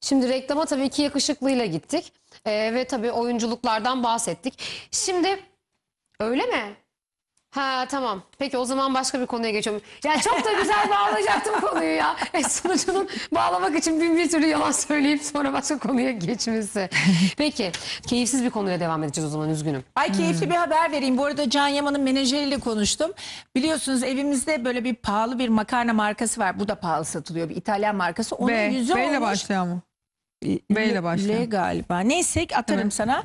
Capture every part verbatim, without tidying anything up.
Şimdi reklama tabii ki yakışıklıyla gittik. Ee, ve tabii oyunculuklardan bahsettik. Şimdi öyle mi? Ha tamam. Peki o zaman başka bir konuya geçiyorum. Ya çok da güzel bağlayacaktım konuyu ya. E, sunucunun bağlamak için bin bir türlü yalan söyleyip sonra başka konuya geçmesi. Peki keyifsiz bir konuya devam edeceğiz o zaman, üzgünüm. Ay keyifli hmm. bir haber vereyim. Bu arada Can Yaman'ın menajeriyle konuştum. Biliyorsunuz evimizde böyle bir pahalı bir makarna markası var. Bu da pahalı satılıyor, bir İtalyan markası. Onun B, yüzü B ile başlıyor mu? B ile başlıyor. L galiba. Neyse atarım evet. sana.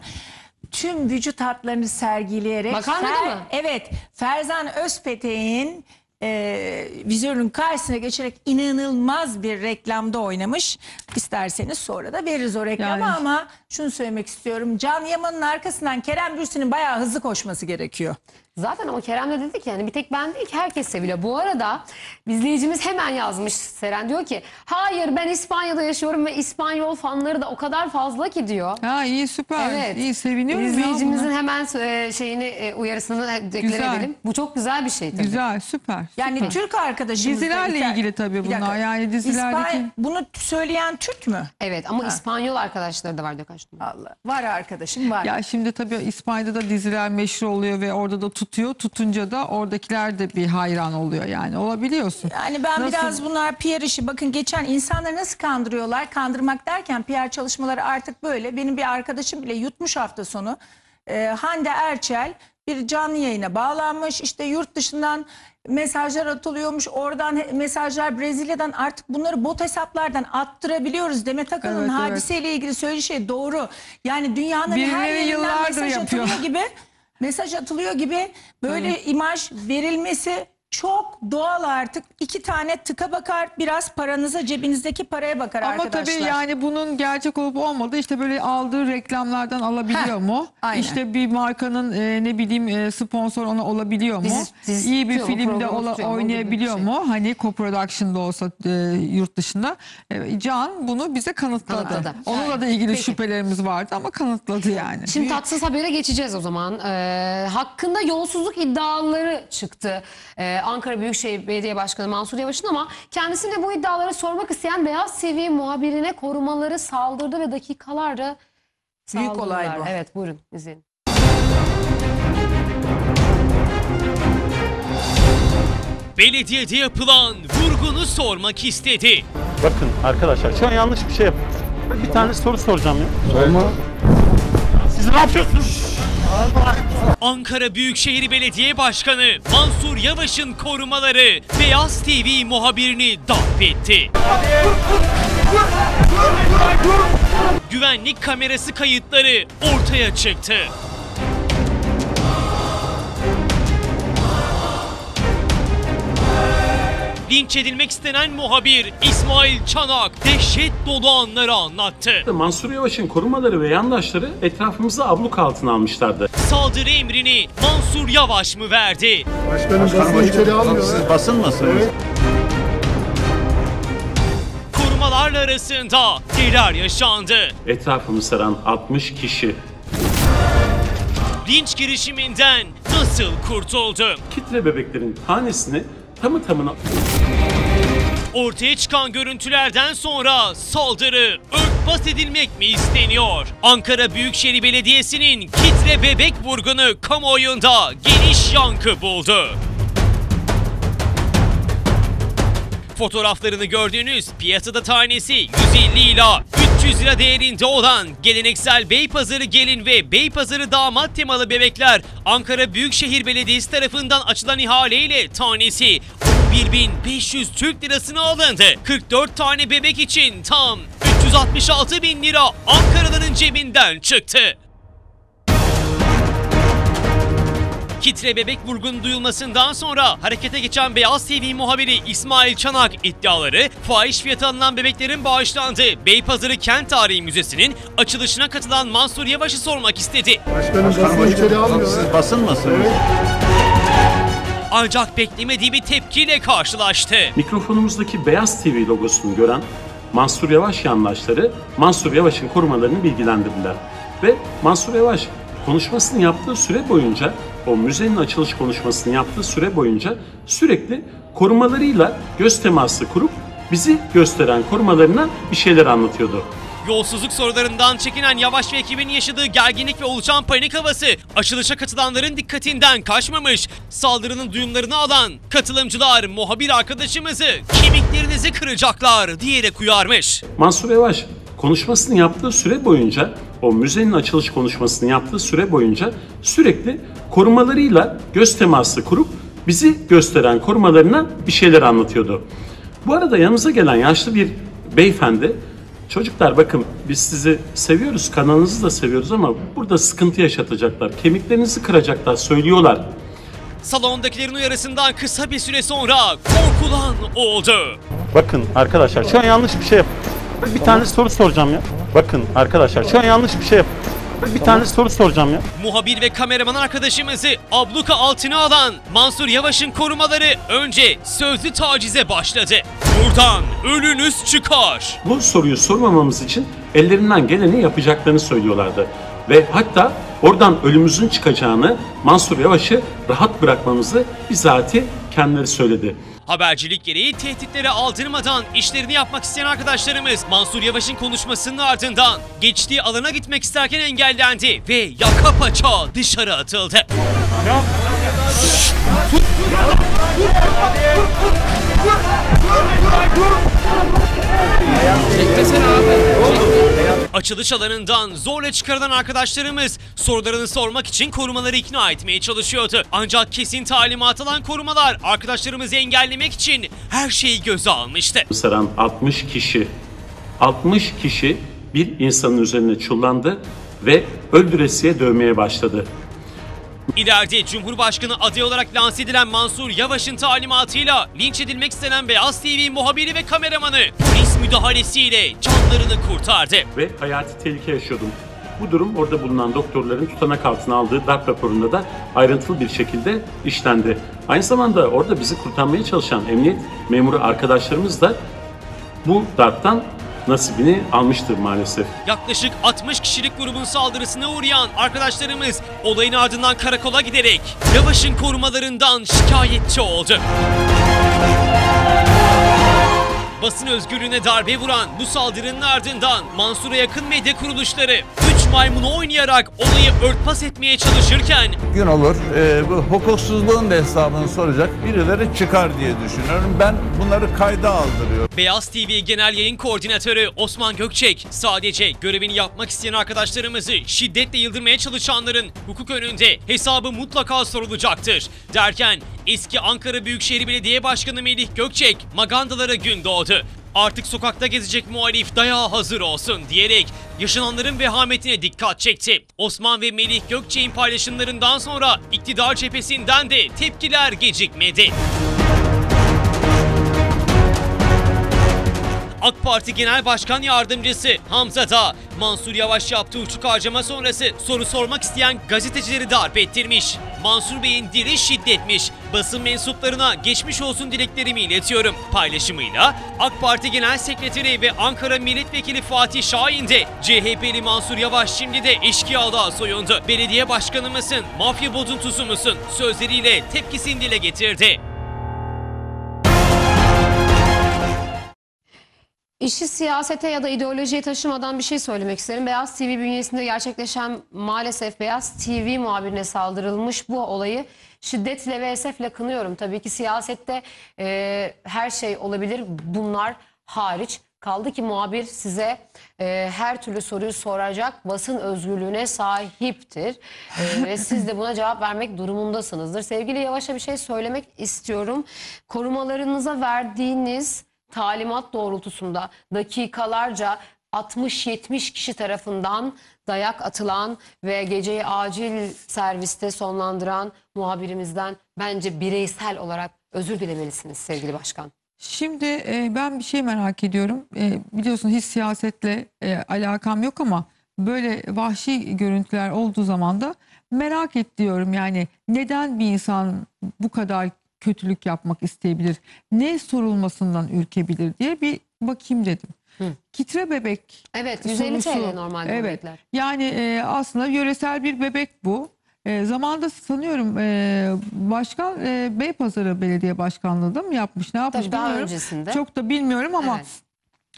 Tüm vücut hatlarını sergileyerek... Makarnada Fer, mı? Evet. Ferzan Özpetek'in e, vizörünün karşısına geçerek inanılmaz bir reklamda oynamış. İsterseniz sonra da veririz o reklamı yani. Ama şunu söylemek istiyorum. Can Yaman'ın arkasından Kerem Bürsin'in bayağı hızlı koşması gerekiyor. Zaten ama Kerem de dedik yani, bir tek ben değil ki herkes seviliyor. Bu arada izleyicimiz hemen yazmış, Seren diyor ki hayır ben İspanya'da yaşıyorum ve İspanyol fanları da o kadar fazla ki diyor. Ha iyi, süper. Evet. İyi, seviniyoruz. İzleyicimizin hemen şeyini, uyarısını deklar edelim. Bu çok güzel bir şey tabii. Güzel, süper. Yani süper. Türk arkadaşımız. Dizilerle da, ilgili tabii bunlar. Yani dizilerdeki... İspany... Bunu söyleyen Türk mü? Evet ama ha. İspanyol arkadaşları da var diyor kaç numara. Allah. Var arkadaşım var. Ya şimdi tabii İspanya'da da diziler meşhur oluyor ve orada da tutuyor. Tutunca da oradakiler de bir hayran oluyor yani. Olabiliyorsun. Yani ben nasıl? Biraz bunlar P R işi. Bakın geçen insanları nasıl kandırıyorlar? Kandırmak derken P R çalışmaları artık böyle. Benim bir arkadaşım bile yutmuş hafta sonu. Ee, Hande Erçel bir canlı yayına bağlanmış. İşte yurt dışından mesajlar atılıyormuş. Oradan mesajlar Brezilya'dan, artık bunları bot hesaplardan attırabiliyoruz. Demet Akalın evet, hadiseyle evet. ilgili söylediği şey doğru. Yani dünyanın Birileri her yerinden mesaj yapıyor. atılıyor gibi... Mesaj atılıyor gibi böyle evet. imaj verilmesi çok doğal artık. İki tane tıka bakar, biraz paranıza, cebinizdeki paraya bakar ama arkadaşlar. Ama tabii yani bunun gerçek olup olmadığı işte böyle aldığı reklamlardan alabiliyor Heh, mu? Aynen. İşte bir markanın e, ne bileyim e, sponsor ona olabiliyor Biz, mu? Diz, İyi bir diyor, filmde ola, oynayabiliyor şey. mu? Hani co-production'da olsa e, yurt dışında. E, Can bunu bize kanıtladı. kanıtladı. Onunla da ilgili Peki. şüphelerimiz vardı ama kanıtladı yani. Şimdi tatsız habere geçeceğiz o zaman. E, hakkında yolsuzluk iddiaları çıktı. E, Ankara Büyükşehir Belediye Başkanı Mansur Yavaş'ın, ama kendisine bu iddiaları sormak isteyen Beyaz T V muhabirine korumaları saldırdı ve dakikalarca büyük olay bu. Evet, buyurun izleyin. Belediyede yapılan vurgunu sormak istedi. Bakın arkadaşlar şu an yanlış bir şey yaptım. Bir tane soru soracağım ya. Sorma. Siz ne yapıyorsunuz? Ankara Büyükşehir Belediye Başkanı Mansur Yavaş'ın korumaları Beyaz T V muhabirini darp etti. Güvenlik kamerası kayıtları ortaya çıktı. Linç edilmek istenen muhabir İsmail Çanak dehşet dolu anları anlattı. Mansur Yavaş'ın korumaları ve yandaşları etrafımızı abluk altına almışlardı. Saldırı emrini Mansur Yavaş mı verdi? Başkanım, Başkanım basın içeri almıyor. Siz basılmasınız. Evet. Korumalarla arasında neler yaşandı? Etrafımı saran altmış kişi. Linç girişiminden nasıl kurtuldu? Kitle bebeklerin hanesini tamı tamına... Ortaya çıkan görüntülerden sonra saldırı örtbas edilmek mi isteniyor? Ankara Büyükşehir Belediyesi'nin kitle bebek vurgunu kamuoyunda geniş yankı buldu. Fotoğraflarını gördüğünüz, piyasada tanesi yüz elli ila üç yüz lira değerinde olan geleneksel Beypazarı gelin ve Beypazarı damat temalı bebekler Ankara Büyükşehir Belediyesi tarafından açılan ihaleyle tanesi on bir bin beş yüz Türk lirasına alındı. kırk dört tane bebek için tam üç yüz altmış altı bin lira Ankaralıların cebinden çıktı. Kitle bebek vurgunun duyulmasından sonra harekete geçen Beyaz T V muhabiri İsmail Çanak iddiaları, fahiş fiyata alınan bebeklerin bağışlandığı Beypazarı Kent Tarihi Müzesi'nin açılışına katılan Mansur Yavaş'ı sormak istedi. Başkanım, Başkanım basın içeri almıyor. Siz basılmasınız. Evet. Ancak beklemediği bir tepkiyle karşılaştı. Mikrofonumuzdaki Beyaz T V logosunu gören Mansur Yavaş yandaşları Mansur Yavaş'ın korumalarını bilgilendirdiler. Ve Mansur Yavaş konuşmasını yaptığı süre boyunca, o müzenin açılış konuşmasını yaptığı süre boyunca sürekli korumalarıyla göz teması kurup bizi gösteren korumalarına bir şeyler anlatıyordu. Yolsuzluk sorularından çekinen Yavaş ve ekibin yaşadığı gerginlik ve oluşan panik havası açılışa katılanların dikkatinden kaçmamış. Saldırının duyumlarını alan katılımcılar muhabir arkadaşımızı "kemiklerinizi kıracaklar" diyerek uyarmış. Mansur Yavaş konuşmasını yaptığı süre boyunca, o müzenin açılış konuşmasını yaptığı süre boyunca sürekli korumalarıyla göz teması kurup bizi gösteren korumalarına bir şeyler anlatıyordu. Bu arada yanımıza gelen yaşlı bir beyefendi, "Çocuklar bakın biz sizi seviyoruz, kanalınızı da seviyoruz ama burada sıkıntı yaşatacaklar, kemiklerinizi kıracaklar söylüyorlar." Salondakilerin uyarısından kısa bir süre sonra korkulan oldu. Bakın arkadaşlar şu an yanlış bir şey yap. Bir tane soru soracağım ya. Bakın arkadaşlar şu an yanlış bir şey yap. Bir tane soru soracağım ya. Muhabir ve kameraman arkadaşımızı abluka altına alan Mansur Yavaş'ın korumaları önce sözlü tacize başladı. "Buradan ölünüz çıkar." Bu soruyu sormamamız için ellerinden geleni yapacaklarını söylüyorlardı. Ve hatta oradan ölümümüzün çıkacağını, Mansur Yavaş'ı rahat bırakmamızı bizatihi kendileri söyledi. Habercilik gereği tehditlere aldırmadan işlerini yapmak isteyen arkadaşlarımız Mansur Yavaş'ın konuşmasının ardından geçtiği alana gitmek isterken engellendi ve yaka paça dışarı atıldı. Açılış alanından zorla çıkarılan arkadaşlarımız sorularını sormak için korumaları ikna etmeye çalışıyordu. Ancak kesin talimat alan korumalar arkadaşlarımızı engellemek için her şeyi göze almıştı. Saran altmış kişi altmış kişi bir insanın üzerine çullandı ve öldüresiye dövmeye başladı. İleride Cumhurbaşkanı adayı olarak lanse edilen Mansur Yavaş'ın talimatıyla linç edilmek istenen Beyaz T V muhabiri ve kameramanı polis müdahalesiyle canlarını kurtardı. Ve hayati tehlike yaşıyordum. Bu durum orada bulunan doktorların tutanak altına aldığı darp raporunda da ayrıntılı bir şekilde işlendi. Aynı zamanda orada bizi kurtarmaya çalışan emniyet memuru arkadaşlarımız da bu darptan nasibini almıştır maalesef. Yaklaşık altmış kişilik grubun saldırısına uğrayan arkadaşlarımız olayın ardından karakola giderek Yavaş'ın korumalarından şikayetçi oldu. Basın özgürlüğüne darbe vuran bu saldırının ardından Mansur'a yakın medya kuruluşları üç maymunu oynayarak olayı örtbas etmeye çalışırken gün olur e, bu hukuksuzluğun da hesabını soracak birileri çıkar diye düşünüyorum. Ben bunları kayda aldırıyorum. Beyaz T V Genel Yayın Koordinatörü Osman Gökçek sadece görevini yapmak isteyen arkadaşlarımızı şiddetle yıldırmaya çalışanların hukuk önünde hesabı mutlaka sorulacaktır derken eski Ankara Büyükşehir Belediye Başkanı Melih Gökçek magandalara gün doğdu. Artık sokakta gezecek muhalif dayağa hazır olsun diyerek yaşananların vehametine dikkat çekti. Osman ve Melih Gökçek'in paylaşımlarından sonra iktidar cephesinden de tepkiler gecikmedi. AK Parti Genel Başkan Yardımcısı Hamza Dağ, Mansur Yavaş yaptığı uçuk harcama sonrası soru sormak isteyen gazetecileri darp ettirmiş. Mansur Bey'in dili şiddetmiş. Basın mensuplarına geçmiş olsun dileklerimi iletiyorum paylaşımıyla AK Parti Genel Sekreteri ve Ankara Milletvekili Fatih Şahin de C H P'li Mansur Yavaş şimdi de eşkıyalığa soyundu. Belediye başkanı mısın, mafya bozuntusu musun sözleriyle tepkisini dile getirdi. İşi siyasete ya da ideolojiye taşımadan bir şey söylemek isterim. Beyaz T V bünyesinde gerçekleşen, maalesef Beyaz T V muhabirine saldırılmış bu olayı şiddetle ve esefle kınıyorum. Tabii ki siyasette e, her şey olabilir, bunlar hariç. Kaldı ki muhabir size e, her türlü soruyu soracak basın özgürlüğüne sahiptir. E, ve siz de buna cevap vermek durumundasınızdır. Sevgili Yavaş'a bir şey söylemek istiyorum. Korumalarınıza verdiğiniz talimat doğrultusunda dakikalarca altmış yetmiş kişi tarafından dayak atılan ve geceyi acil serviste sonlandıran muhabirimizden bence bireysel olarak özür dilemelisiniz sevgili başkan. Şimdi e, ben bir şey merak ediyorum. E, biliyorsunuz hiç siyasetle e, alakam yok ama böyle vahşi görüntüler olduğu zaman da merak ediyorum. Yani neden bir insan bu kadar kötülük yapmak isteyebilir, ne sorulmasından ürkebilir diye bir bakayım dedim. Hı. Kitre bebek. Evet, yüz elli T L normalde evet, bebekler. Yani e, aslında yöresel bir bebek bu. E, zamanında sanıyorum e, başkan e, Beypazarı Belediye Başkanlığı da mı yapmış, ne yapmış? Tabii daha öncesinde. Çok da bilmiyorum ama evet.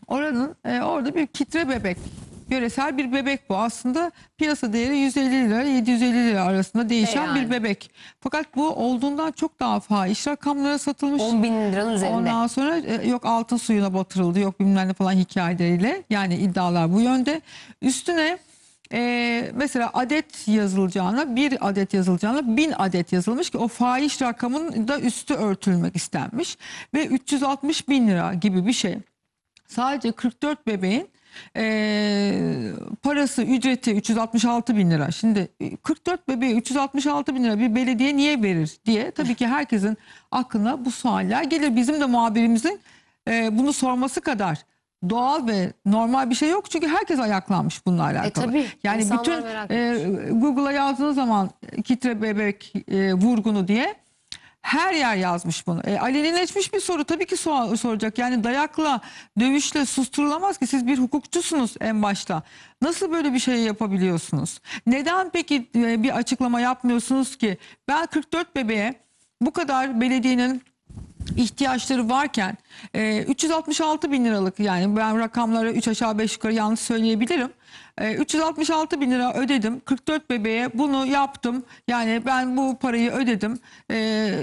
Oranın e, orada bir kitre bebek, yöresel bir bebek bu. Aslında piyasa değeri yüz elli lira yedi yüz elli lira arasında değişen yani. bir bebek. Fakat bu olduğundan çok daha fahiş rakamlara satılmış. on bin liranın üzerinde. Ondan sonra e, yok altın suyuna batırıldı, yok bilmem ne falan hikayeleriyle. Yani iddialar bu yönde. Üstüne Ee, mesela adet yazılacağına bir adet yazılacağına bin adet yazılmış ki o fahiş rakamın da üstü örtülmek istenmiş ve üç yüz altmış bin lira gibi bir şey. Sadece kırk dört bebeğin e, parası, ücreti üç yüz altmış altı bin lira. Şimdi kırk dört bebeğe üç yüz altmış altı bin lira bir belediye niye verir diye tabii ki herkesin aklına bu sualler gelir. Bizim de muhabirimizin e, bunu sorması kadar doğal ve normal bir şey yok. Çünkü herkes ayaklanmış bununla alakalı. E, tabii, yani bütün e, Google'a yazdığınız zaman kitre bebek e, vurgunu diye her yer yazmış bunu. E, alenileşmiş bir soru tabii ki sor, soracak. Yani dayakla, dövüşle susturulamaz ki. Siz bir hukukçusunuz en başta. Nasıl böyle bir şey yapabiliyorsunuz? Neden peki e, bir açıklama yapmıyorsunuz ki? Ben kırk dört bebeğe bu kadar belediyenin ihtiyaçları varken üç yüz altmış altı bin liralık, yani ben rakamlara üç aşağı beş yukarı yanlış söyleyebilirim, üç yüz altmış altı bin lira ödedim, kırk dört bebeğe bunu yaptım, yani ben bu parayı ödedim,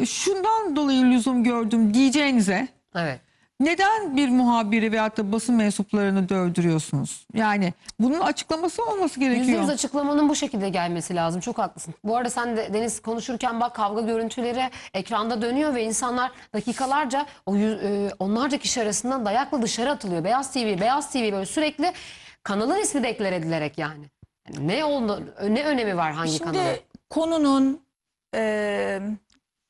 şundan dolayı lüzum gördüm diyeceğinize, evet, neden bir muhabiri veyahut da basın mensuplarını dövdürüyorsunuz? Yani bunun açıklaması olması gerekiyor. yüzde yüz açıklamanın bu şekilde gelmesi lazım. Çok haklısın. Bu arada sen de Deniz konuşurken bak, kavga görüntüleri ekranda dönüyor ve insanlar dakikalarca o yüz, onlarca kişi arasından dayakla dışarı atılıyor. Beyaz T V, Beyaz T V böyle sürekli kanalın ismi deklar edilerek yani. yani ne oldu, ne önemi var hangi Şimdi kanalı? Şimdi konunun e,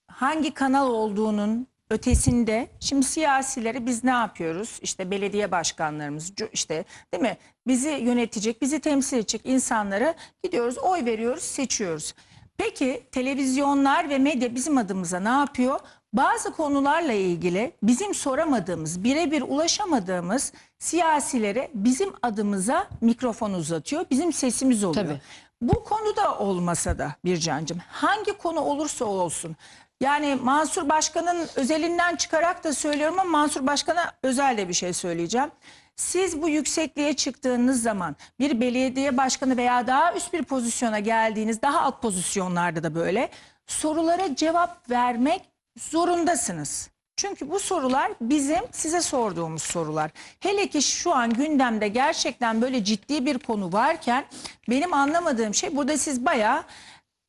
hangi kanal olduğunun ötesinde şimdi siyasileri biz ne yapıyoruz? İşte belediye başkanlarımız, işte değil mi? Bizi yönetecek, bizi temsil edecek insanlara gidiyoruz, oy veriyoruz, seçiyoruz. Peki televizyonlar ve medya bizim adımıza ne yapıyor? Bazı konularla ilgili bizim soramadığımız, birebir ulaşamadığımız siyasilere bizim adımıza mikrofon uzatıyor, bizim sesimiz oluyor. Tabii. Bu konuda olmasa da Bircan'cığım, hangi konu olursa olsun, yani Mansur Başkan'ın özelinden çıkarak da söylüyorum ama Mansur Başkan'a özel de bir şey söyleyeceğim. Siz bu yüksekliğe çıktığınız zaman, bir belediye başkanı veya daha üst bir pozisyona geldiğiniz, daha alt pozisyonlarda da böyle sorulara cevap vermek zorundasınız. Çünkü bu sorular bizim size sorduğumuz sorular. Hele ki şu an gündemde gerçekten böyle ciddi bir konu varken benim anlamadığım şey, burada siz bayağı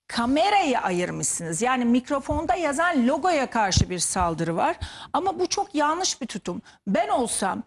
kamerayı ayırmışsınız. Yani mikrofonda yazan logoya karşı bir saldırı var. Ama bu çok yanlış bir tutum. Ben olsam,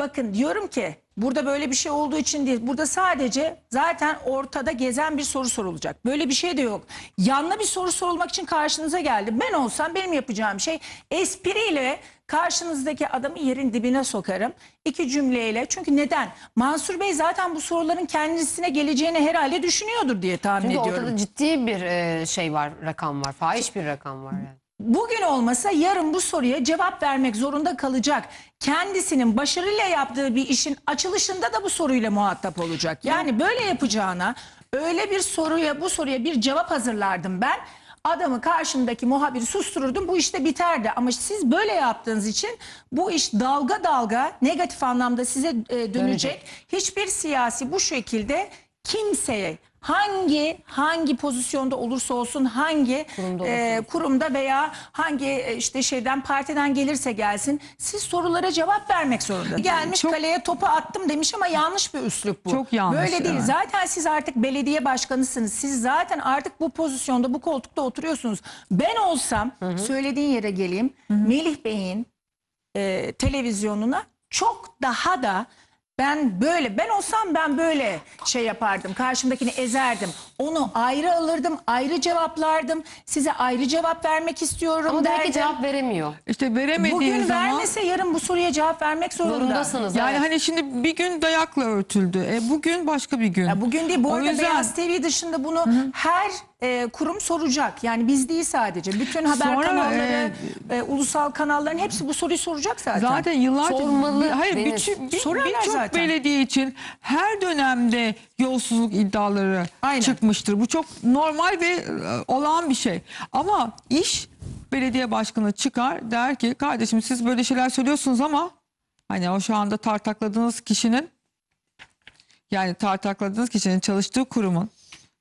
bakın diyorum ki burada böyle bir şey olduğu için değil. Burada sadece zaten ortada gezen bir soru sorulacak. Böyle bir şey de yok. Yanlı bir soru sorulmak için karşınıza geldim. Ben olsam benim yapacağım şey espriyle karşınızdaki adamı yerin dibine sokarım. İki cümleyle. Çünkü neden? Mansur Bey zaten bu soruların kendisine geleceğini herhalde düşünüyordur diye tahmin Çünkü ediyorum. Çünkü ortada ciddi bir şey var, rakam var. Fahiş bir rakam var yani. Bugün olmasa yarın bu soruya cevap vermek zorunda kalacak. Kendisinin başarıyla yaptığı bir işin açılışında da bu soruyla muhatap olacak. Yani böyle yapacağına, öyle bir soruya, bu soruya bir cevap hazırlardım ben. Adamı, karşımdaki muhabiri sustururdum, bu işte biterdi. Ama siz böyle yaptığınız için bu iş dalga dalga negatif anlamda size dönecek. dönecek. Hiçbir siyasi bu şekilde kimseye, hangi hangi pozisyonda olursa olsun, hangi kurumda, e, kurumda veya hangi işte şeyden, partiden gelirse gelsin, siz sorulara cevap vermek zorunda. Gelmiş çok, kaleye topu attım demiş ama yanlış bir üslup bu. Çok yanlış. Böyle değil. Evet. Zaten siz artık belediye başkanısınız. Siz zaten artık bu pozisyonda, bu koltukta oturuyorsunuz. Ben olsam, hı hı, söylediğin yere geleyim. Hı hı. Melih Bey'in e, televizyonuna çok daha da Ben böyle, ben olsam ben böyle şey yapardım, karşımdakini ezerdim, onu ayrı alırdım, ayrı cevaplardım, size ayrı cevap vermek istiyorum ama derdim. Ama belki cevap veremiyor. İşte veremediği Bugün zaman... vermese yarın bu soruya cevap vermek zorunda. Zorundasınız. Yani evet. Hani şimdi bir gün dayakla örtüldü, e bugün başka bir gün. Ya bugün değil, bu arada yüzden... Beyaz T V dışında bunu, hı hı, her e, kurum soracak. Yani biz değil sadece, bütün haber Sonra, kanalları, e... E, ulusal kanalların hepsi bu soruyu soracak zaten. Zaten yıllardır... Sormalı. Hayır, bütün, bir, birçok zaten. belediye için her dönemde yolsuzluk iddiaları, aynen, çıkmıştır. Bu çok normal ve olağan bir şey. Ama iş belediye başkanı çıkar der ki, kardeşim siz böyle şeyler söylüyorsunuz ama Hani o şu anda tartakladığınız kişinin, yani tartakladığınız kişinin çalıştığı kurumun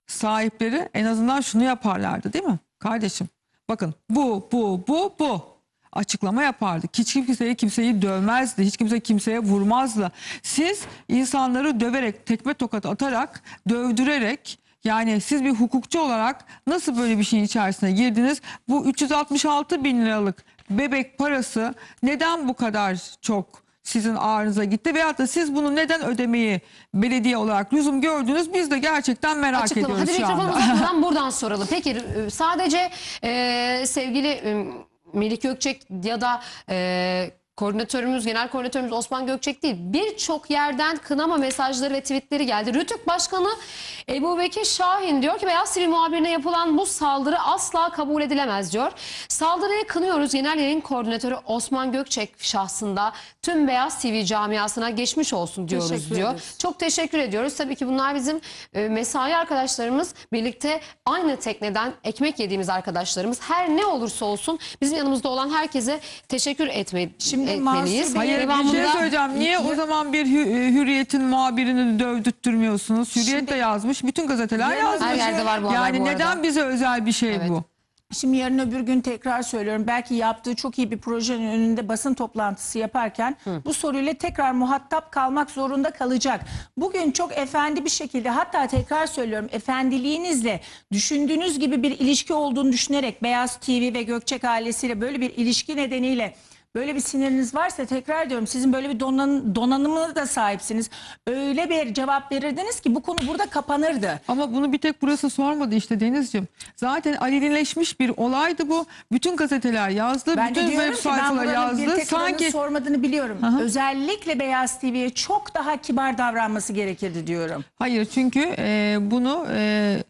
sahipleri en azından şunu yaparlardı değil mi? Kardeşim bakın bu bu bu bu açıklama yapardı. Hiç kimseyi kimseyi dövmezdi. Hiç kimse kimseye vurmazdı. Siz insanları döverek, tekme tokat atarak, dövdürerek, yani siz bir hukukçu olarak nasıl böyle bir şeyin içerisine girdiniz? Bu üç yüz altmış altı bin liralık bebek parası neden bu kadar çok sizin ağrınıza gitti? Veyahut da siz bunu neden ödemeyi belediye olarak lüzum gördünüz? Biz de gerçekten merak Açıklama. ediyoruz Hadi şu anda. Hadi mikrofonumuzdan buradan soralım. Peki sadece e, sevgili e, Melik Gökçek ya da e, koordinatörümüz, genel koordinatörümüz Osman Gökçek değil, birçok yerden kınama mesajları ve tweetleri geldi. RTÜK Başkanı Ebubekir Şahin diyor ki Beyaz T V muhabirine yapılan bu saldırı asla kabul edilemez diyor. Saldırıyı kınıyoruz. Genel yayın koordinatörü Osman Gökçek şahsında tüm Beyaz T V camiasına geçmiş olsun diyoruz teşekkür diyor. Ederiz. Çok teşekkür ediyoruz. Tabii ki bunlar bizim mesai arkadaşlarımız, birlikte aynı tekneden ekmek yediğimiz arkadaşlarımız. Her ne olursa olsun bizim yanımızda olan herkese teşekkür etmeyi. Şimdi etmeliyiz. Hayır, bir şey söyleyeceğim. Niye o zaman bir Hürriyet'in muhabirini dövdürtmüyorsunuz? Hürriyet şimdi, de yazmış. Bütün gazeteler yazmış. Her yerde var bu haber yani bu neden arada. Bize özel bir şey evet. bu? Şimdi yarın öbür gün tekrar söylüyorum. Belki yaptığı çok iyi bir projenin önünde basın toplantısı yaparken Hı. bu soruyla tekrar muhatap kalmak zorunda kalacak. Bugün çok efendi bir şekilde, hatta tekrar söylüyorum, efendiliğinizle düşündüğünüz gibi bir ilişki olduğunu düşünerek Beyaz T V ve Gökçek ailesiyle böyle bir ilişki nedeniyle böyle bir siniriniz varsa, tekrar diyorum, sizin böyle bir donan, donanımına da sahipsiniz. Öyle bir cevap verirdiniz ki bu konu burada kapanırdı. Ama bunu bir tek burası sormadı işte Denizciğim. Zaten alenileşmiş bir olaydı bu. Bütün gazeteler yazdı, ben bütün web sayfalar yazdı. Sanki sormadığını biliyorum. Aha. Özellikle Beyaz T V'ye çok daha kibar davranması gerekirdi diyorum. Hayır, çünkü e, bunu... E...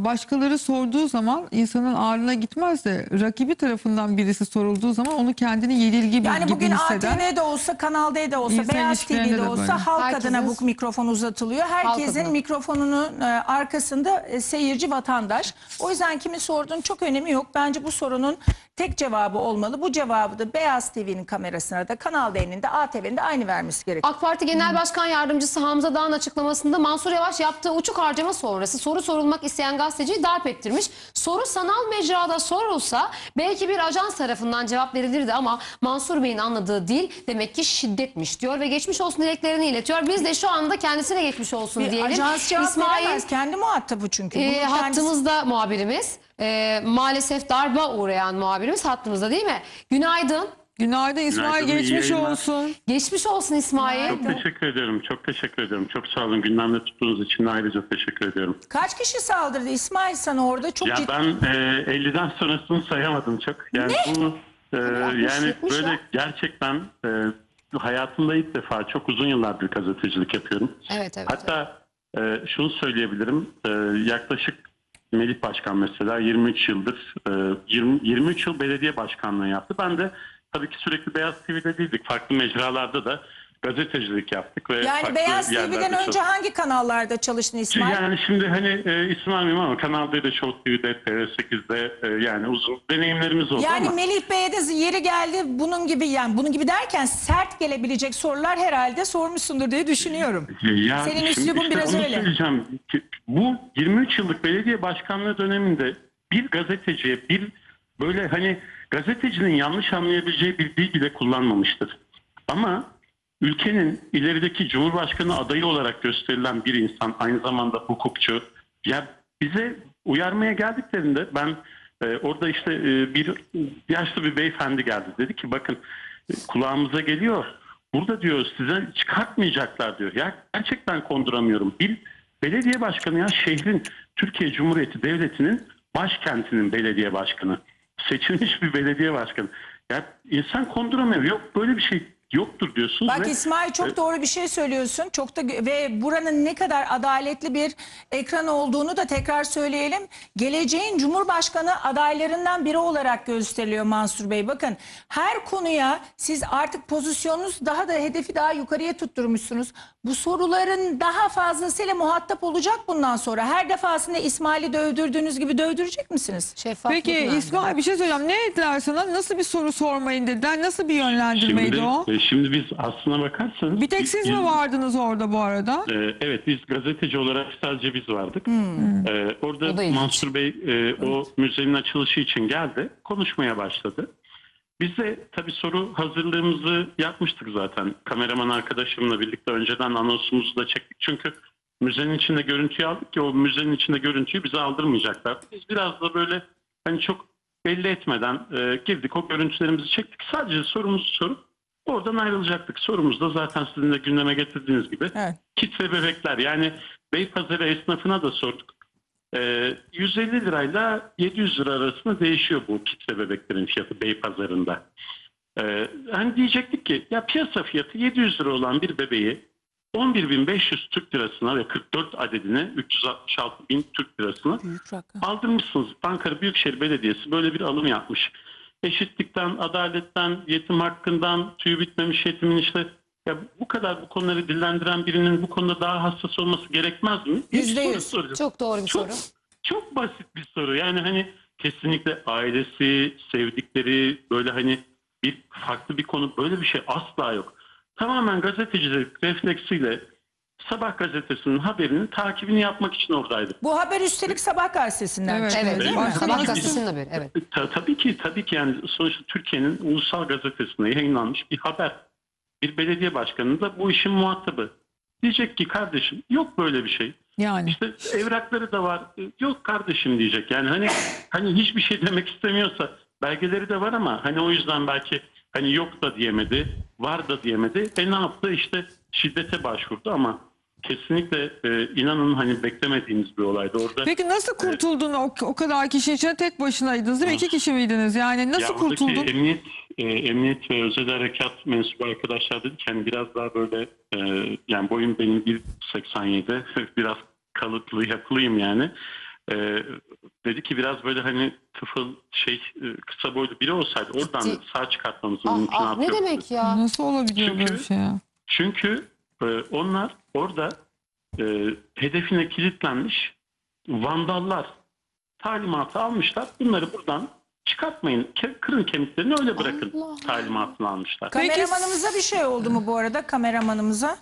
başkaları sorduğu zaman insanın ağrına gitmez de rakibi tarafından birisi sorulduğu zaman onu kendini yenilgi gibi hisseder. Yani bugün A T V'de olsa, Kanal D'de olsa, Beyaz T V'de olsa halk Herkesin, adına bu mikrofon uzatılıyor. Herkesin mikrofonunun arkasında seyirci vatandaş. O yüzden kimi sorduğun çok önemi yok. Bence bu sorunun tek cevabı olmalı. Bu cevabı da Beyaz T V'nin kamerasına da, Kanal D'nin de, A T V'nin de aynı vermesi gerekiyor. AK Parti Genel Başkan Yardımcısı Hamza Dağ'ın açıklamasında Mansur Yavaş yaptığı uçuk harcama sonrası soru sorulmak isteyen gazeteciyi darp ettirmiş. Soru sanal mecrada sorulsa belki bir ajans tarafından cevap verilirdi ama Mansur Bey'in anladığı dil demek ki şiddetmiş diyor ve geçmiş olsun dileklerini iletiyor. Biz de şu anda kendisine geçmiş olsun bir diyelim. Ajans cevap İsmail, veremez. Kendi muhatabı çünkü. E, kendisi... Hattımızda muhabirimiz. E, maalesef darba uğrayan muhabirimiz hattımızda değil mi? Günaydın. Günaydın İsmail. Günaydın, geçmiş olsun. Geçmiş olsun İsmail. Çok teşekkür ederim. Çok teşekkür ederim. Çok sağ olun. Gündemde tuttuğunuz için ayrıca teşekkür ediyorum. Kaç kişi saldırdı İsmail sana orada? Çok ya ciddi. Ben e, elliden sonrasını sayamadım çok. Yani ne? Bu, e, yani böyle ya. gerçekten e, hayatımda ilk defa çok uzun yıllardır gazetecilik yapıyorum. Evet, evet. Hatta evet. E, şunu söyleyebilirim. E, yaklaşık Melih Başkan mesela yirmi üç yıldır yirmi üç yıl belediye başkanlığı yaptı. Ben de tabii ki sürekli Beyaz T V'de değildik. Farklı mecralarda da gazetecilik yaptık. Ve yani Beyaz T V'den önce çalıştık. Hangi kanallarda çalıştın İsmail? Yani şimdi hani e, İsmail İmamoğlu Kanal D'de, Show T V'de, T R sekiz'de e, yani uzun deneyimlerimiz oldu yani ama. Yani Melih Bey'e de yeri geldi bunun gibi, yani bunun gibi derken sert gelebilecek sorular herhalde sormuşsundur diye düşünüyorum. Ya, senin üslubun işte biraz öyle. Bu yirmi üç yıllık belediye başkanlığı döneminde bir gazeteciye bir böyle hani gazetecinin yanlış anlayabileceği bir bilgi de kullanmamıştır. Ama ülkenin ilerideki Cumhurbaşkanı adayı olarak gösterilen bir insan, aynı zamanda hukukçu. Ya bize uyarmaya geldiklerinde ben e, orada işte e, bir yaşlı bir beyefendi geldi. Dedi ki bakın e, kulağımıza geliyor. Burada diyor size çıkartmayacaklar diyor. Ya gerçekten konduramıyorum. Bir belediye başkanı ya şehrin, Türkiye Cumhuriyeti Devleti'nin başkentinin belediye başkanı. Seçilmiş bir belediye başkanı. Ya insan konduramıyor. Yok böyle bir şey yoktur diyorsunuz. Bak ve, İsmail çok e, doğru bir şey söylüyorsun. Çok da ve buranın ne kadar adaletli bir ekran olduğunu da tekrar söyleyelim. Geleceğin Cumhurbaşkanı adaylarından biri olarak gösteriliyor Mansur Bey. Bakın her konuya siz artık pozisyonunuzu daha da hedefi daha yukarıya tutturmuşsunuz. bu soruların daha fazlasıyla muhatap olacak bundan sonra. Her defasında İsmail'i dövdürdüğünüz gibi dövdürecek misiniz? Peki İsmail, bir şey söyleyeyim. Ne ettiler sana? Nasıl bir soru sormayın dediler? Nasıl bir yönlendirmeydi şimdi, o? E, şimdi biz aslına bakarsanız... Bir tek siz biz, mi vardınız orada bu arada? E, evet, biz gazeteci olarak sadece biz vardık. Hmm. E, orada Mansur Bey e, evet. o müzenin açılışı için geldi. Konuşmaya başladı. Biz de tabii soru hazırlığımızı yapmıştık zaten. Kameraman arkadaşımla birlikte önceden anonsumuzu da çektik. Çünkü müzenin içinde görüntüyü aldık ki o müzenin içinde görüntüyü bize aldırmayacaklar. Biz biraz da böyle hani çok belli etmeden e, girdik. O görüntülerimizi çektik. Sadece sorumuzu sorup oradan ayrılacaktık. Sorumuz da zaten sizin de gündeme getirdiğiniz gibi. Evet. Kit ve bebekler, yani Beypazarı esnafına da sorduk. E, yüz elli lirayla yedi yüz lira arasında değişiyor bu kit ve bebeklerin fiyatı Beypazarı'nda. E, hani diyecektik ki ya piyasa fiyatı yedi yüz lira olan bir bebeği on bir bin beş yüz Türk lirasına ve kırk dört adedine üç yüz altmış altı bin Türk lirasına aldırmışsınız. Ankara Büyükşehir Belediyesi böyle bir alım yapmış. Eşitlikten, adaletten, yetim hakkından, tüyü bitmemiş yetimin işte... Ya bu kadar bu konuları dillendiren birinin bu konuda daha hassas olması gerekmez mi? Yüzde yüz. Çok doğru bir çok, soru. Çok basit bir soru. Yani hani kesinlikle ailesi, sevdikleri, böyle hani bir farklı bir konu, böyle bir şey asla yok. Tamamen gazetecilik refleksiyle Sabah gazetesinin haberini takibini yapmak için oradaydık. Bu haber üstelik Sabah gazetesinden. Evet, evet, değil mi? Sabah gazetesinin haberi. Evet. Tabii ki, tabii ki yani sonuçta Türkiye'nin ulusal gazetesinde yayınlanmış bir haber. Bir belediye başkanı da bu işin muhatabı. Diyecek ki kardeşim yok böyle bir şey. Yani. İşte evrakları da var. Yok kardeşim diyecek. Yani hani hani hiçbir şey demek istemiyorsa, belgeleri de var ama hani o yüzden belki hani yok da diyemedi, var da diyemedi. E ne yaptı? İşte şiddete başvurdu ama kesinlikle e, inanın hani beklemediğiniz bir olaydı orada. Peki nasıl kurtuldun? E, o, o kadar kişi içine tek başınaydınız değil mi? İki kişi miydiniz? Yani nasıl ya kurtuldun? Emniyet, e, emniyet ve özel harekat mensubu arkadaşlar dedi ki hani biraz daha böyle e, yani boyum benim bir seksen yedi, biraz kalıplı yapılıyım yani. E, dedi ki biraz böyle hani tıfıl şey kısa boylu biri olsaydı oradan Ciddi. sağ çıkartmamızın ah, mümkün ah, ne demek ya? Nasıl olabiliyor böyle şey ya? Çünkü e, onlar orada e, hedefine kilitlenmiş vandallar, talimatı almışlar. Bunları buradan çıkartmayın, kırın kemiklerini öyle bırakın Allah Allah. talimatını almışlar. Kameramanımıza Peki. bir şey oldu mu bu arada? Kameramanımıza?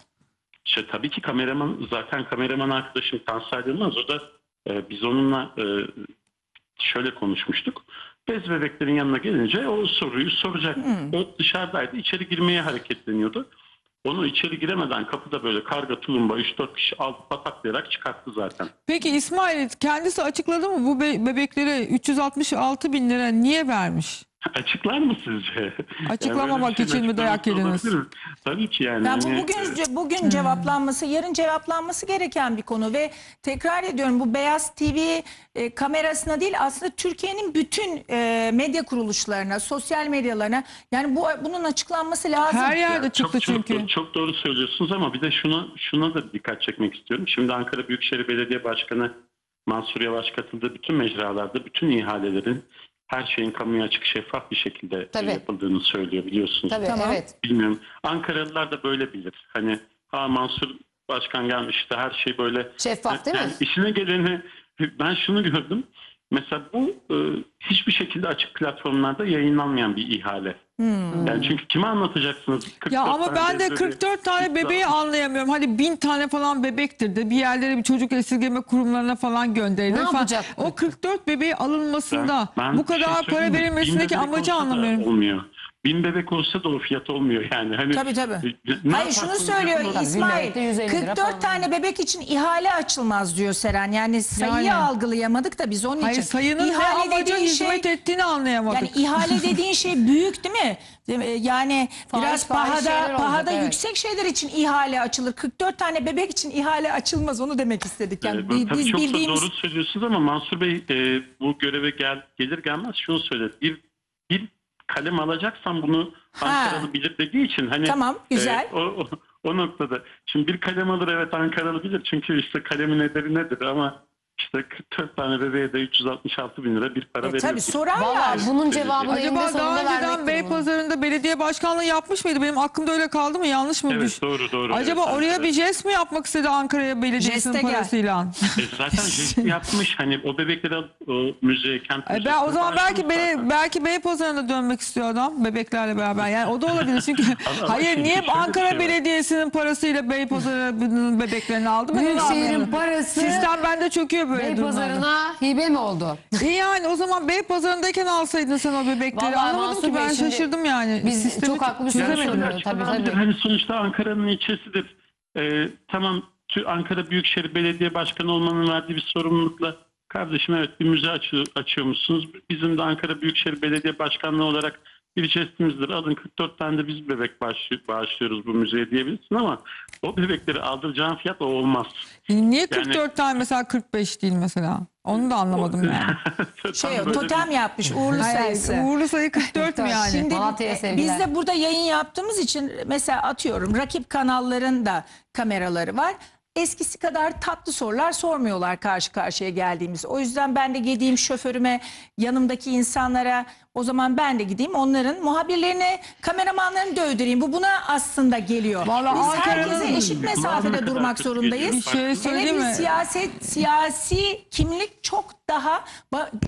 İşte, tabii ki kameraman, zaten kameraman arkadaşım Tansel Yılmaz. O da e, biz onunla e, şöyle konuşmuştuk. Bez bebeklerin yanına gelince o soruyu soracak. Hmm. O dışarıdaydı, içeri girmeye hareketleniyordu. Onu içeri giremeden kapıda böyle karga tulumba üç dört kişi alt pataklayarak çıkarttı zaten. Peki İsmail kendisi açıkladı mı bu be bebeklere üç yüz altmış altı bin lira niye vermiş? Açıklar mı sizce? Açıklamamak yani için mi dayak yediniz? Tabii ki yani. yani bu bugün bugün hmm. cevaplanması, yarın cevaplanması gereken bir konu ve tekrar ediyorum bu Beyaz T V e, kamerasına değil aslında Türkiye'nin bütün e, medya kuruluşlarına, sosyal medyalarına yani bu bunun açıklanması lazım. Her yerde ya, çıktı çok, çünkü. Çok, çok doğru söylüyorsunuz ama bir de şuna şuna da dikkat çekmek istiyorum. Şimdi Ankara Büyükşehir Belediye Başkanı Mansur Yavaş katıldığı bütün mecralarda bütün ihalelerin, her şeyin kamuya açık, şeffaf bir şekilde Tabii. yapıldığını söylüyor biliyorsunuz. Tabii, tamam. evet. Bilmiyorum. Ankaralılar da böyle bilir. Hani ha Mansur Başkan gelmiş işte her şey böyle. Şeffaf değil yani mi? İşine geleni ben şunu gördüm. Mesela bu e, hiçbir şekilde açık platformlarda yayınlanmayan bir ihale. Hmm. Yani çünkü kime anlatacaksınız? Ya ama ben de kırk dört tane bebeği anlayamıyorum. Hani bin tane falan bebektir de bir yerlere bir çocuk esirgeme kurumlarına falan gönderilir. Ne yapacak? O kırk dört bebeği alınmasında ben, ben bu kadar şey para verilmesindeki amacı anlamıyorum. Olmuyor. Bin bebek olsa da o fiyat olmuyor yani. Hani, tabii tabii. Hayır şunu söylüyor yapalım. İsmail, kırk dört tane bebek için ihale açılmaz diyor Seren. Yani sayıyı yani. algılayamadık da biz onun Hayır, için. Sayının ihale ne amaca hizmet şey, ettiğini anlayamadık. Yani ihale dediğin şey büyük değil mi? Yani faiz, biraz faiz pahada, pahada evet. yüksek şeyler için ihale açılır. kırk dört tane bebek için ihale açılmaz, onu demek istedik. Yani ee, biz, biz çok bildiğimiz... Doğru söylüyorsunuz ama Mansur Bey e, bu göreve gel, gelir gelmez şunu söyledi. Bir, bir kalem alacaksan bunu Ankaralı bilir dediği için hani tamam, güzel. E, o, o, o noktada şimdi bir kalem alır evet Ankaralı bilir çünkü işte kalemin ederi nedir ama çalıştık. Dört tane bebeğe de üç yüz altmış altı bin lira bir para e, veriyoruz. Tabii sorar ya. Bunun cevabını acaba daha önceden Beypazarı'nda belediye başkanlığı yapmış mıydı? Benim aklımda öyle kaldı mı? Yanlış mı? Evet düş... doğru doğru. Acaba evet, oraya evet. bir jest mi yapmak istedi Ankara'ya belediyesinin parasıyla? E, zaten jest yapmış. Hani o bebekler o müze, kent müzesi. E, ben, o zaman belki bele, belki Beypazarı'na dönmek istiyor adam bebeklerle beraber. Yani o da olabilir çünkü. Hayır niye Ankara şey belediyesinin parasıyla Beypazarı'nın bebeklerini aldı mı? Büyükşehir'in parası. Sistem bende çöküyor böyle durumlarda. Beypazarı'na hibe mi oldu? E yani o zaman Beypazarı'ndayken alsaydın sen o bebekleri. Vallahi anlamadım ki ben, şaşırdım yani. Biz Sistemi çok haklı çözemedim. Yani tabii, tabii. Hani sonuçta Ankara'nın ilçesidir. Ee, tamam Ankara Büyükşehir Belediye Başkanı olmanın verdiği bir sorumlulukla kardeşim evet bir müze açıyor, açıyor musunuz? Bizim de Ankara Büyükşehir Belediye Başkanlığı olarak bir jestimizdir. Alın kırk dört tane de biz bebek bağışlıyoruz bu müzeye diyebilirsin ama o bebekleri aldıracağın fiyat o olmaz. Niye kırk dört yani, tane mesela kırk beş değil mesela? Onu da anlamadım yani. Şey o totem bir... yapmış uğurlu sayısı. Uğurlu sayı kırk dört mü yani? Şimdi biz de burada yayın yaptığımız için mesela atıyorum rakip kanalların da kameraları var. Eskisi kadar tatlı sorular sormuyorlar karşı karşıya geldiğimiz. O yüzden ben de gideyim şoförüme, yanımdaki insanlara, o zaman ben de gideyim onların muhabirlerine, kameramanlarını dövdüreyim. Bu buna aslında geliyor. Vallahi biz herkese eşit mesafede durmak zorundayız. Şey Hele siyaset, siyasi kimlik çok daha,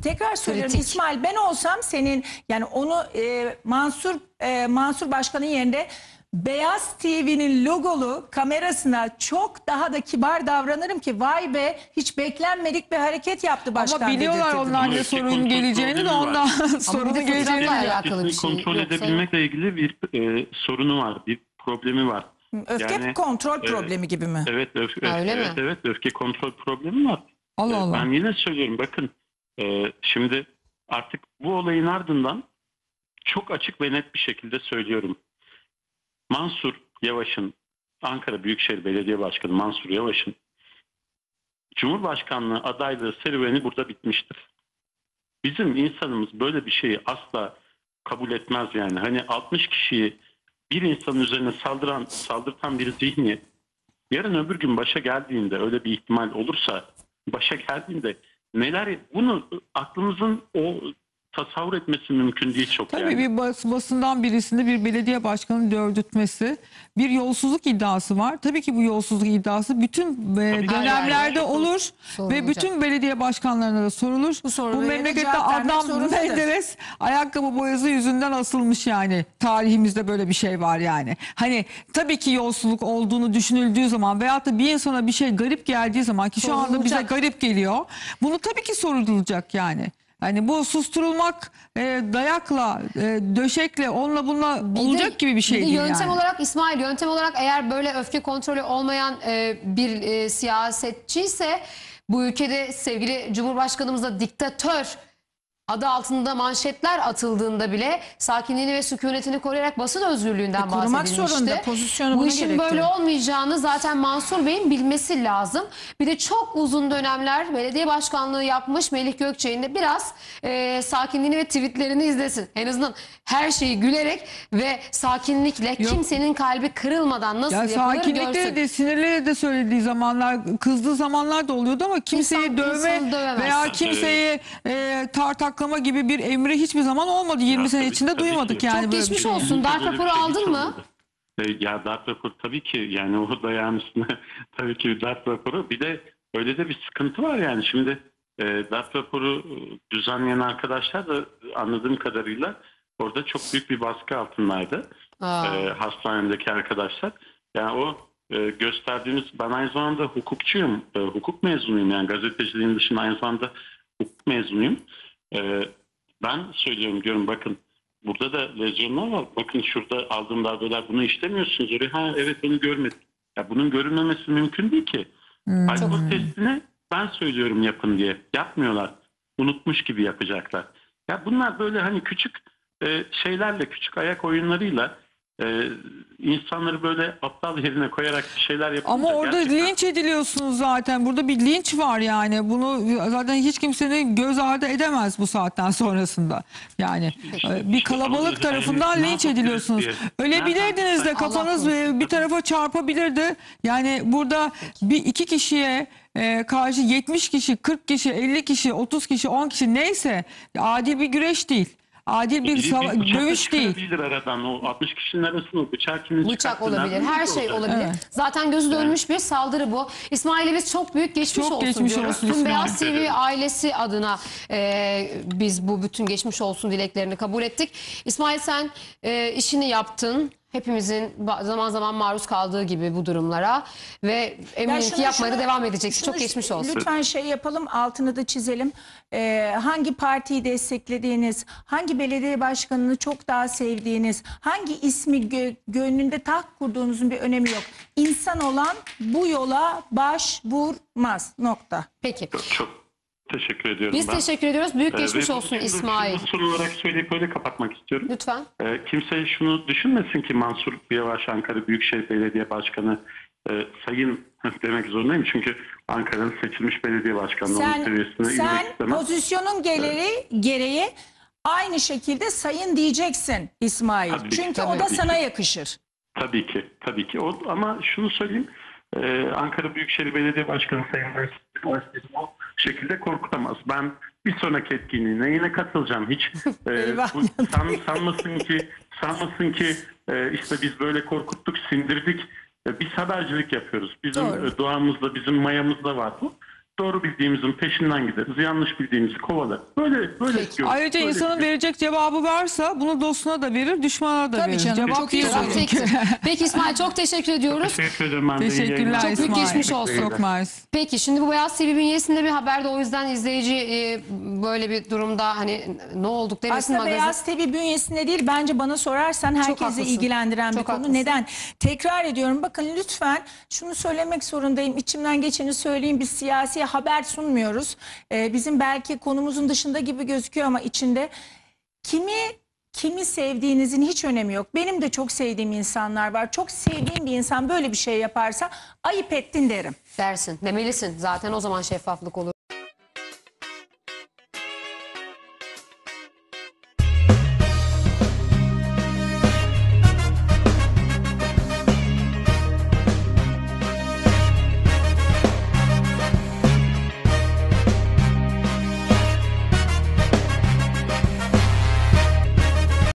tekrar söylüyorum Kritik. İsmail ben olsam senin, yani onu e, Mansur e, Mansur Başkan'ın yerinde Beyaz T V'nin logolu kamerasına çok daha da kibar davranırım ki vay be hiç beklenmedik bir hareket yaptı başkan. Ama biliyorlar onlar ne sorunun geleceğini de ondan sorunun geleceğiyle alakalı bir şey. Kontrol edebilmekle ilgili bir e, sorunu var, bir problemi var. Öfke yani, kontrol problemi e, gibi mi? Evet, öf öf öyle evet, mi? evet öfke kontrol problemi var. Allah Allah. Ben yine söylüyorum bakın e, şimdi artık bu olayın ardından çok açık ve net bir şekilde söylüyorum. Mansur Yavaş'ın, Ankara Büyükşehir Belediye Başkanı Mansur Yavaş'ın Cumhurbaşkanlığı adaylığı serüveni burada bitmiştir. Bizim insanımız böyle bir şeyi asla kabul etmez yani. Hani altmış kişiyi bir insanın üzerine saldıran, saldırtan bir zihniyet yarın öbür gün başa geldiğinde öyle bir ihtimal olursa başa geldiğinde neler bunu aklımızın o tasavvur etmesi mümkün değil çok Tabii yani. Tabii bir bas, basından birisinde bir belediye başkanının dövdürtmesi, bir yolsuzluk iddiası var. Tabii ki bu yolsuzluk iddiası bütün e, dönemlerde olur sorulacak. Ve bütün belediye başkanlarına da sorulur. Bu, bu memlekette Adnan Menderes ayakkabı boyası yüzünden asılmış yani. Tarihimizde böyle bir şey var yani. Hani tabii ki yolsuzluk olduğunu düşünüldüğü zaman veyahut da bir insana bir şey garip geldiği zaman ki şu sorulacak. Anda bize garip geliyor. Bunu tabii ki sorulacak yani. Yani bu susturulmak e, dayakla, e, döşekle, onunla bununla bir olacak de, gibi bir şey bir değil yöntem yani. Yöntem olarak İsmail, yöntem olarak eğer böyle öfke kontrolü olmayan e, bir e, siyasetçi ise bu ülkede sevgili Cumhurbaşkanımız da diktatör adı altında manşetler atıldığında bile sakinliğini ve sükunetini koruyarak basın özgürlüğünden e, korumak zorunda, pozisyonu bu işin gerekti. Böyle olmayacağını zaten Mansur Bey'in bilmesi lazım. Bir de çok uzun dönemler belediye başkanlığı yapmış Melih Gökçek'in de biraz e, sakinliğini ve tweetlerini izlesin. En azından her şeyi gülerek ve sakinlikle Yok. kimsenin kalbi kırılmadan nasıl ya yapılır görsün. Sakinlikle de sinirle de söylediği zamanlar, kızdığı zamanlar da oluyordu ama kimseyi İnsan, dövme veya kimseyi e, tartak gibi bir emri hiçbir zaman olmadı. yirmi ya, sene tabii, içinde tabii duymadık ki. Yani. Çok geçmiş şey. olsun. Darp raporu aldın mı? Ya darp raporu tabii ki yani o dayağın üstüne tabii ki darp raporu. Bir de öyle de bir sıkıntı var yani. Şimdi e, darp raporu düzenleyen arkadaşlar da anladığım kadarıyla orada çok büyük bir baskı altındaydı. E, hastanedeki arkadaşlar. Yani o e, gösterdiğimiz ben aynı zamanda hukukçuyum. E, hukuk mezunuyum yani gazeteciliğin dışında aynı zamanda hukuk mezunuyum. Ee, ben söylüyorum diyorum bakın burada da lezyonlar var. Bakın şurada aldığım darbeler bunu işlemiyorsunuz. Öyle, ha evet onu görmedim. Ya bunun görünmemesi mümkün değil ki. Hmm, alkol hmm. testini ben söylüyorum yapın diye. Yapmıyorlar. Unutmuş gibi yapacaklar. Ya bunlar böyle hani küçük e, şeylerle küçük ayak oyunlarıyla Ee, insanları böyle aptal yerine koyarak bir şeyler yapıyor. Ama orada gerçekten linç ediliyorsunuz zaten. Burada bir linç var yani. Bunu zaten hiç kimsenin göz ardı edemez bu saatten sonrasında. Yani işte, bir kalabalık işte, tarafından yani, linç ediliyorsunuz. Ölebilirdiniz de kafanız bir tarafa çarpabilirdi. Yani burada bir iki kişiye E, karşı yetmiş kişi, kırk kişi, elli kişi, otuz kişi, on kişi neyse adil bir güreş değil. Adil bir, bir dövüş değil. Aradan, o altmış kişinin arasında bıçak kimin bıçak olabilir. Her şey olabilir. Evet. Zaten gözü dönmüş evet. bir saldırı bu. İsmail'imiz çok büyük geçmiş çok olsun geçmiş diyoruz. Olsun tüm Beyaz T V ailesi adına e, biz bu bütün geçmiş olsun dileklerini kabul ettik. İsmail sen e, işini yaptın. Hepimizin zaman zaman maruz kaldığı gibi bu durumlara ve eminim şunu, ki yapmaya şunu, devam edecek. Şunu, Çok geçmiş olsun. Lütfen şey yapalım, altını da çizelim. Ee, hangi partiyi desteklediğiniz, hangi belediye başkanını çok daha sevdiğiniz, hangi ismi gö gönlünde taht kurduğunuzun bir önemi yok. İnsan olan bu yola başvurmaz. Nokta. Peki. Çok teşekkür ediyorum. Biz ben. teşekkür ediyoruz. Büyük geçmiş ee, olsun İsmail. Son olarak söyleyip öyle kapatmak istiyorum. Lütfen. Ee, kimse şunu düşünmesin ki Mansur Yavaş Ankara Büyükşehir Belediye Başkanı e, sayın demek zorundayım. Çünkü Ankara'nın seçilmiş belediye başkanlığı seviyesine sen pozisyonun geleri, evet. gereği aynı şekilde sayın diyeceksin İsmail. Tabii Çünkü ki, o da sana ki. yakışır. Tabii ki. Tabii ki. O, ama şunu söyleyeyim. Ee, Ankara Büyükşehir Belediye Başkanı sayın o şekilde korkutamaz. Ben bir sonraki etkinliğine yine katılacağım. Hiç e, bu, san, sanmasın ki sanmasın ki e, işte biz böyle korkuttuk, sindirdik. E, biz habercilik yapıyoruz. Bizim e, doğamızda, bizim mayamızda var bu. Doğru bildiğimizin peşinden gideriz. Yanlış bildiğimizi kovalarız. Böyle böyle diyoruz. Ayrıca böyle insanın diyoruz. verecek cevabı varsa bunu dostuna da verir, düşmana da Tabii verir. Canım, Cevap değil. Peki İsmail çok teşekkür ediyoruz. Teşekkür ederim. Ben Teşekkürler çok İsmail. Çok geçmiş olsun. Çok Peki şimdi bu Beyaz T V bünyesinde bir haberde o yüzden izleyici e, böyle bir durumda hani ne olduk demesin. Aslında magazin. Beyaz T V bünyesinde değil bence bana sorarsan herkese ilgilendiren çok bir konu. Haklısın. Neden? Tekrar ediyorum bakın lütfen şunu söylemek zorundayım. İçimden geçeni söyleyeyim. Biz siyasi haber sunmuyoruz. Ee, bizim belki konumuzun dışında gibi gözüküyor ama içinde kimi kimi sevdiğinizin hiç önemi yok. Benim de çok sevdiğim insanlar var. Çok sevdiğim bir insan böyle bir şey yaparsa ayıp ettin derim. Dersin, demelisin. Zaten o zaman şeffaflık olur.